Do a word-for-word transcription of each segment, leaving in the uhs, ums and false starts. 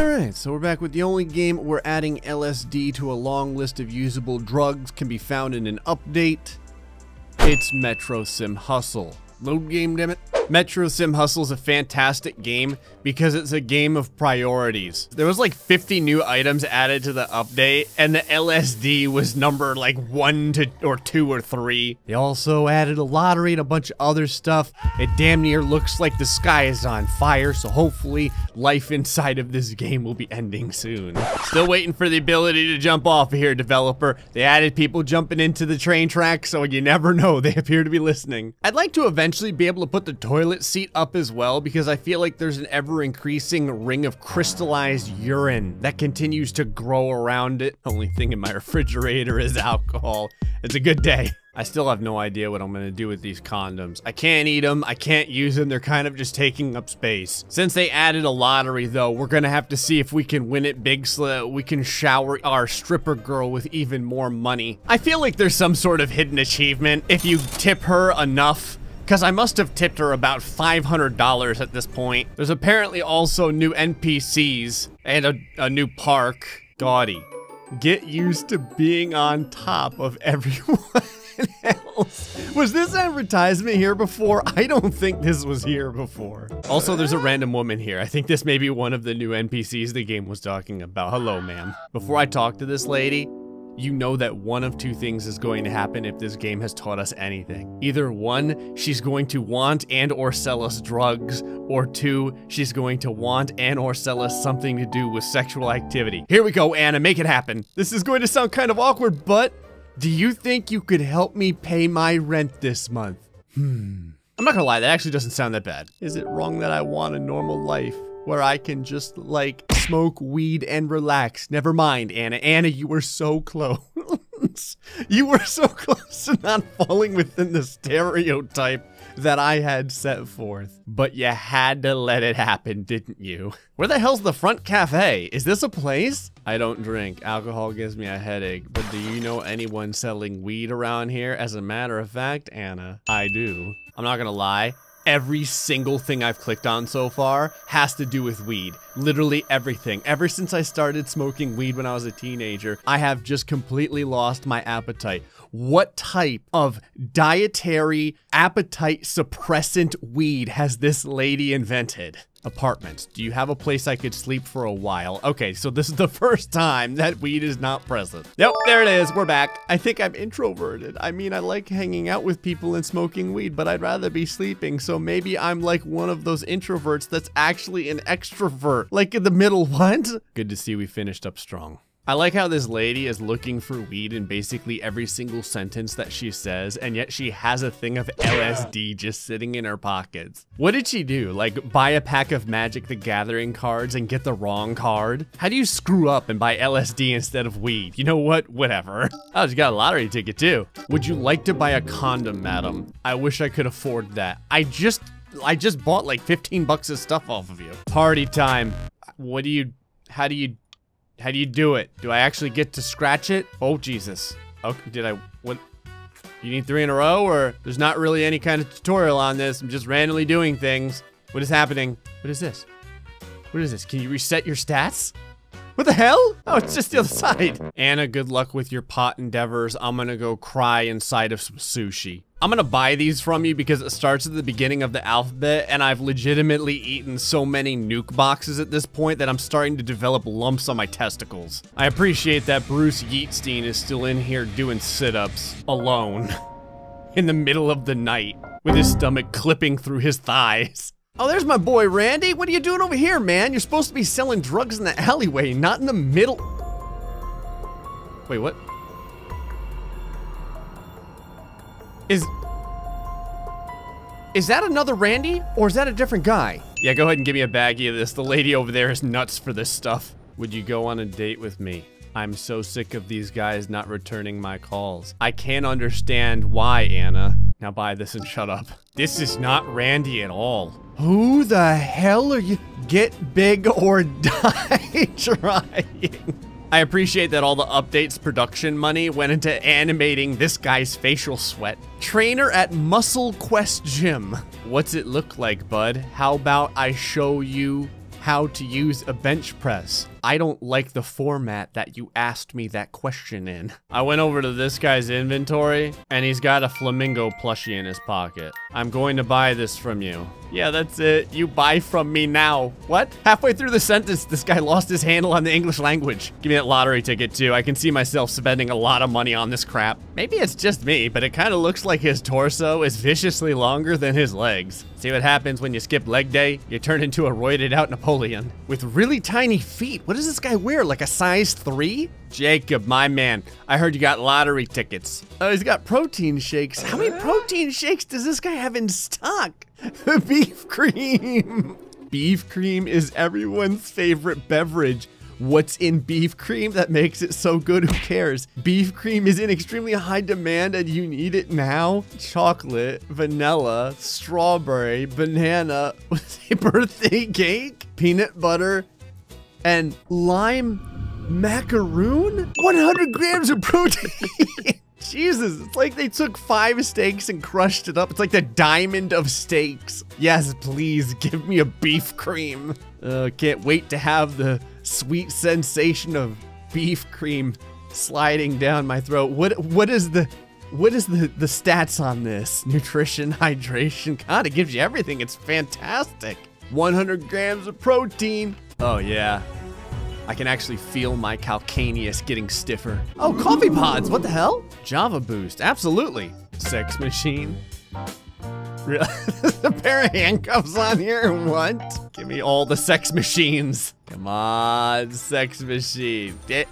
Alright, so we're back with the only game where adding L S D to a long list of usable drugs can be found in an update. It's Metro Sim Hustle. Load game, dammit. Metro Sim Hustle is a fantastic game because it's a game of priorities. There was like fifty new items added to the update, and the L S D was numbered like one to or two or three. They also added a lottery and a bunch of other stuff. It damn near looks like the sky is on fire, so hopefully life inside of this game will be ending soon. Still waiting for the ability to jump off of here, developer. They added people jumping into the train track, so you never know, they appear to be listening. I'd like to eventually be able to put the toy toilet seat up as well, because I feel like there's an ever-increasing ring of crystallized urine that continues to grow around it. Only thing in my refrigerator is alcohol. It's a good day. I still have no idea what I'm gonna do with these condoms. I can't eat them, I can't use them, they're kind of just taking up space. Since they added a lottery though, we're gonna have to see if we can win it big so that we can shower our stripper girl with even more money. I feel like there's some sort of hidden achievement if you tip her enough, because I must have tipped her about five hundred dollars at this point. There's apparently also new N P Cs and a, a new park. Gaudy. Get used to being on top of everyone else. Was this advertisement here before? I don't think this was here before. Also, there's a random woman here. I think this may be one of the new N P Cs the game was talking about. Hello, ma'am. Before I talk to this lady, you know that one of two things is going to happen if this game has taught us anything. Either one, she's going to want and or sell us drugs, or two, she's going to want and or sell us something to do with sexual activity. Here we go, Anna, make it happen. This is going to sound kind of awkward, but do you think you could help me pay my rent this month? Hmm. I'm not gonna lie, that actually doesn't sound that bad. Is it wrong that I want a normal life where I can just like smoke weed and relax? Never mind, Anna. Anna, you were so close. You were so close to not falling within the stereotype that I had set forth. But you had to let it happen, didn't you? Where the hell's the front cafe? Is this a place? I don't drink. Alcohol gives me a headache. But do you know anyone selling weed around here? As a matter of fact, Anna, I do. I'm not gonna lie. Every single thing I've clicked on so far has to do with weed. Literally everything. Ever since I started smoking weed when I was a teenager, I have just completely lost my appetite. What type of dietary appetite suppressant weed has this lady invented? Apartments. Do you have a place I could sleep for a while? Okay, so this is the first time that weed is not present. Nope, there it is. We're back. I think I'm introverted. I mean, I like hanging out with people and smoking weed, but I'd rather be sleeping. So maybe I'm like one of those introverts that's actually an extrovert, like in the middle one. Good to see we finished up strong. I like how this lady is looking for weed in basically every single sentence that she says, and yet she has a thing of L S D just sitting in her pockets. What did she do? Like, buy a pack of Magic the Gathering cards and get the wrong card? How do you screw up and buy L S D instead of weed? You know what? Whatever. Oh, she got a lottery ticket too. Would you like to buy a condom, madam? I wish I could afford that. I just, I just bought like fifteen bucks of stuff off of you. Party time. What do you, how do you How do you do it? Do I actually get to scratch it? Oh, Jesus. Okay, did I, what? You need three in a row, or there's not really any kind of tutorial on this. I'm just randomly doing things. What is happening? What is this? What is this? Can you reset your stats? What the hell? Oh, it's just the other side. Anna, good luck with your pot endeavors. I'm gonna go cry inside of some sushi. I'm gonna buy these from you because it starts at the beginning of the alphabet, and I've legitimately eaten so many nuke boxes at this point that I'm starting to develop lumps on my testicles. I appreciate that Bruce Yeatstein is still in here doing sit-ups alone in the middle of the night with his stomach clipping through his thighs. Oh, there's my boy, Randy. What are you doing over here, man? You're supposed to be selling drugs in the alleyway, not in the middle. Wait, what? Is, is that another Randy, or is that a different guy? Yeah, go ahead and give me a baggie of this. The lady over there is nuts for this stuff. Would you go on a date with me? I'm so sick of these guys not returning my calls. I can't understand why, Anna. Now buy this and shut up. This is not Randy at all. Who the hell are you? Get big or die trying. I appreciate that all the updates production money went into animating this guy's facial sweat. Trainer at Muscle Quest Gym. What's it look like, bud? How about I show you how to use a bench press. I don't like the format that you asked me that question in. I went over to this guy's inventory and he's got a flamingo plushie in his pocket. I'm going to buy this from you. Yeah, that's it. You buy from me now. What? Halfway through the sentence, this guy lost his handle on the English language. Give me that lottery ticket too. I can see myself spending a lot of money on this crap. Maybe it's just me, but it kind of looks like his torso is viciously longer than his legs. See what happens when you skip leg day? You turn into a roided out Napoleon. With really tiny feet. What does this guy wear, like a size three? Jacob, my man, I heard you got lottery tickets. Oh, he's got protein shakes. How many protein shakes does this guy have in stock? Beef cream. Beef cream is everyone's favorite beverage. What's in beef cream that makes it so good? Who cares? Beef cream is in extremely high demand and you need it now. Chocolate, vanilla, strawberry, banana, was a birthday cake, peanut butter, and lime macaroon? one hundred grams of protein. Jesus, it's like they took five steaks and crushed it up. It's like the diamond of steaks. Yes, please give me a beef cream. Uh, can't wait to have the sweet sensation of beef cream sliding down my throat. What, what is the... What is the, the stats on this? Nutrition, hydration, God, it gives you everything. It's fantastic. one hundred grams of protein. Oh yeah, I can actually feel my calcaneus getting stiffer. Oh, coffee pods, what the hell? Java Boost, absolutely. Sex machine. Really? There's a pair of handcuffs on here, what? Give me all the sex machines. Come on, sex machine. Yeah!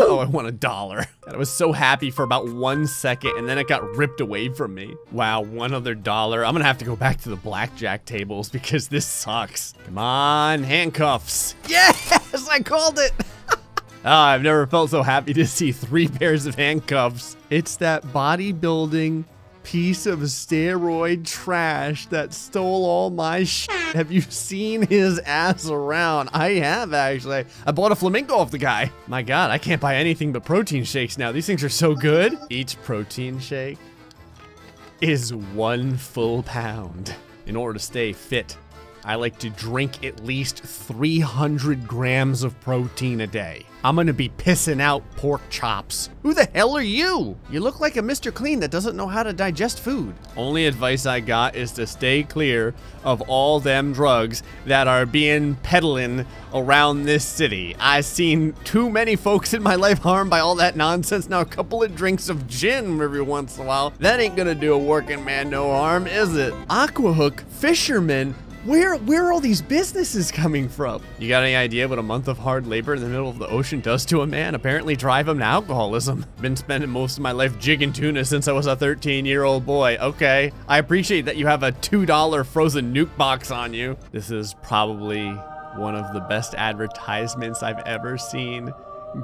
Oh, I won a dollar. I was so happy for about one second and then it got ripped away from me. Wow, one other dollar. I'm gonna have to go back to the blackjack tables because this sucks. Come on, handcuffs. Yes, I called it. Oh, I've never felt so happy to see three pairs of handcuffs. It's that bodybuilding piece of steroid trash that stole all my shit. Have you seen his ass around? I have, actually. I bought a flamingo off the guy. My God, I can't buy anything but protein shakes now. These things are so good. Each protein shake is one full pound. In order to stay fit, I like to drink at least three hundred grams of protein a day. I'm gonna be pissing out pork chops. Who the hell are you? You look like a Mister Clean that doesn't know how to digest food. Only advice I got is to stay clear of all them drugs that are being peddling around this city. I've seen too many folks in my life harmed by all that nonsense. Now a couple of drinks of gin every once in a while, that ain't gonna do a working man no harm, is it? Aquahook, fisherman, Where, where are all these businesses coming from? You got any idea what a month of hard labor in the middle of the ocean does to a man? Apparently drive him to alcoholism. Been spending most of my life jigging tuna since I was a thirteen year old boy. Okay, I appreciate that you have a two dollar frozen nuke box on you. This is probably one of the best advertisements I've ever seen.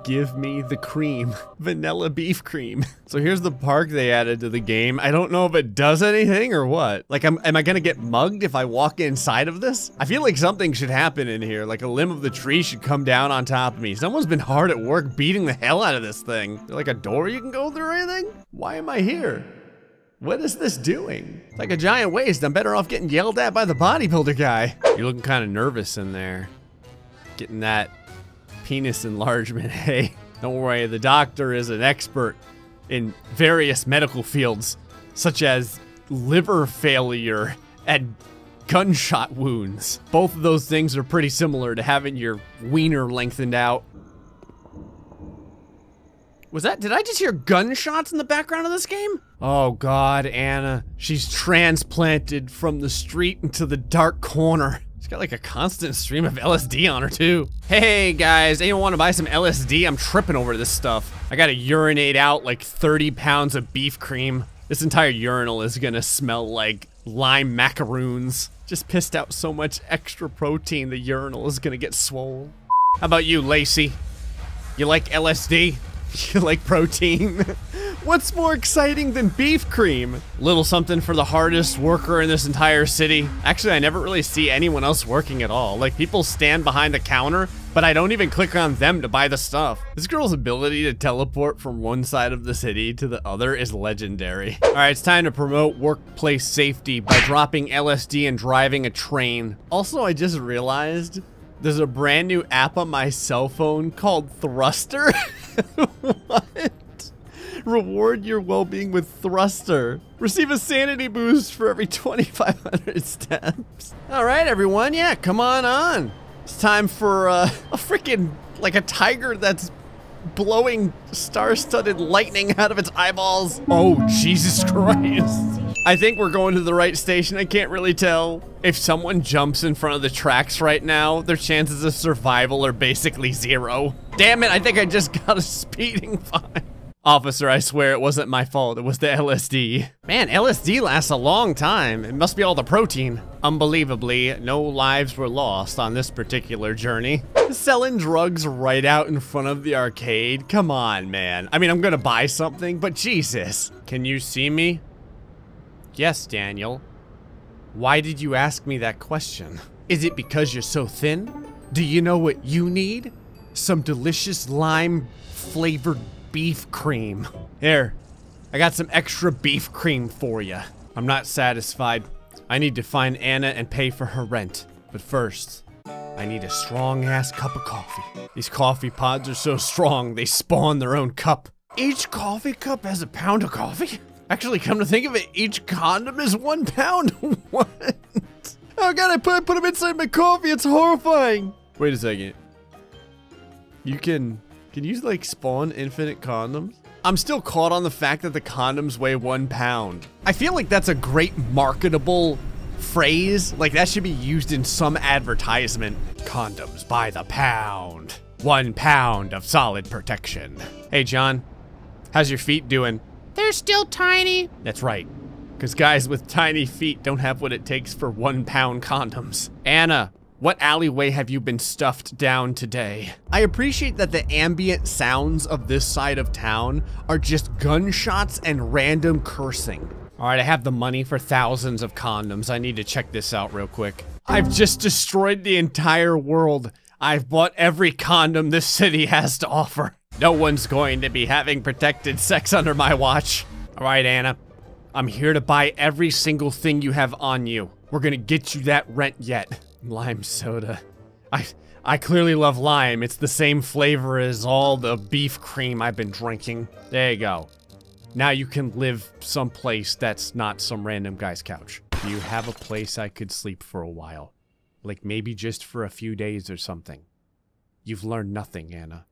Give me the cream. Vanilla beef cream. So here's the park they added to the game. I don't know if it does anything or what. Like, I'm, am I gonna get mugged if I walk inside of this? I feel like something should happen in here. Like a limb of the tree should come down on top of me. Someone's been hard at work beating the hell out of this thing. Is there like a door you can go through or anything? Why am I here? What is this doing? It's like a giant waste. I'm better off getting yelled at by the bodybuilder guy. You're looking kind of nervous in there. Getting that penis enlargement, hey. Don't worry, the doctor is an expert in various medical fields, such as liver failure and gunshot wounds. Both of those things are pretty similar to having your wiener lengthened out. Was that, did I just hear gunshots in the background of this game? Oh God, Anna, she's transplanted from the street into the dark corner. She's got like a constant stream of L S D on her too. Hey guys, anyone wanna buy some L S D? I'm tripping over this stuff. I gotta urinate out like thirty pounds of beef cream. This entire urinal is gonna smell like lime macaroons. Just pissed out so much extra protein, the urinal is gonna get swole. How about you, Lacey? You like L S D? You like protein? What's more exciting than beef cream? Little something for the hardest worker in this entire city. Actually, I never really see anyone else working at all. Like, people stand behind the counter, but I don't even click on them to buy the stuff. This girl's ability to teleport from one side of the city to the other is legendary. All right, it's time to promote workplace safety by dropping L S D and driving a train. Also, I just realized there's a brand new app on my cell phone called Thruster. What? Reward your well-being with Thruster. Receive a sanity boost for every twenty-five hundred steps. All right, everyone, yeah, come on on. It's time for uh, a freaking, like a tiger that's blowing star-studded lightning out of its eyeballs. Oh, Jesus Christ. I think we're going to the right station. I can't really tell. If someone jumps in front of the tracks right now, their chances of survival are basically zero. Damn it, I think I just got a speeding fine. Officer, I swear it wasn't my fault. It was the L S D. Man, L S D lasts a long time. It must be all the protein. Unbelievably, no lives were lost on this particular journey. Selling drugs right out in front of the arcade? Come on, man. I mean, I'm gonna buy something, but Jesus. Can you see me? Yes, Daniel. Why did you ask me that question? Is it because you're so thin? Do you know what you need? Some delicious lime-flavored beef cream. Here, I got some extra beef cream for you. I'm not satisfied. I need to find Anna and pay for her rent. But first, I need a strong-ass cup of coffee. These coffee pods are so strong, they spawn their own cup. Each coffee cup has a pound of coffee? Actually, come to think of it, each condom is one pound. What? Oh God, I put, I put them inside my coffee. It's horrifying. Wait a second. You can... Can you, like, spawn infinite condoms? I'm still caught on the fact that the condoms weigh one pound. I feel like that's a great marketable phrase. Like, that should be used in some advertisement. Condoms by the pound. One pound of solid protection. Hey, John. How's your feet doing? They're still tiny. That's right. Because guys with tiny feet don't have what it takes for one pound condoms. Anna. What alleyway have you been stuffed down today? I appreciate that the ambient sounds of this side of town are just gunshots and random cursing. All right, I have the money for thousands of condoms. I need to check this out real quick. I've just destroyed the entire world. I've bought every condom this city has to offer. No one's going to be having protected sex under my watch. All right, Anna, I'm here to buy every single thing you have on you. We're gonna get you that rent yet. Lime soda. I I clearly love lime. It's the same flavor as all the beef cream I've been drinking. There you go. Now you can live someplace that's not some random guy's couch. Do you have a place I could sleep for a while? Like maybe just for a few days or something. You've learned nothing, Anna.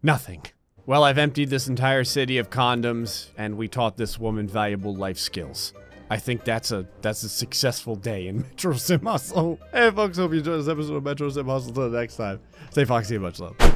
Nothing. Well, I've emptied this entire city of condoms, and we taught this woman valuable life skills. I think that's a that's a successful day in Metro Sim Hustle. Hey folks, hope you enjoyed this episode of Metro Sim Hustle. Till next time, stay foxy and much love.